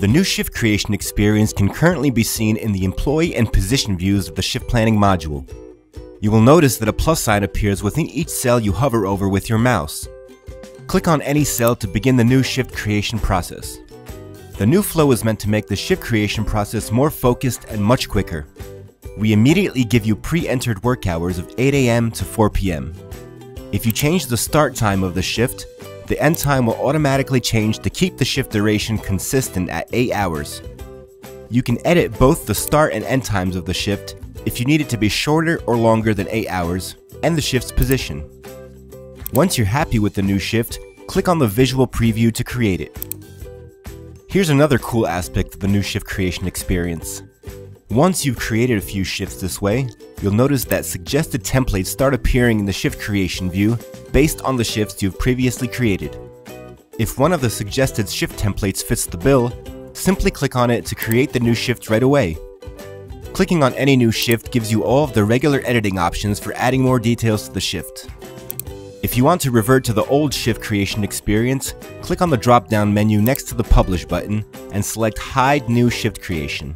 The new shift creation experience can currently be seen in the employee and position views of the shift planning module. You will notice that a plus sign appears within each cell you hover over with your mouse. Click on any cell to begin the new shift creation process. The new flow is meant to make the shift creation process more focused and much quicker. We immediately give you pre-entered work hours of 8 a.m. to 4 p.m. If you change the start time of the shift, the end time will automatically change to keep the shift duration consistent at 8 hours. You can edit both the start and end times of the shift if you need it to be shorter or longer than 8 hours, and the shift's position. Once you're happy with the new shift, click on the visual preview to create it. Here's another cool aspect of the new shift creation experience. Once you've created a few shifts this way, you'll notice that suggested templates start appearing in the shift creation view based on the shifts you've previously created. If one of the suggested shift templates fits the bill, simply click on it to create the new shift right away. Clicking on any new shift gives you all of the regular editing options for adding more details to the shift. If you want to revert to the old shift creation experience, click on the drop-down menu next to the Publish button and select Hide New Shift Creation.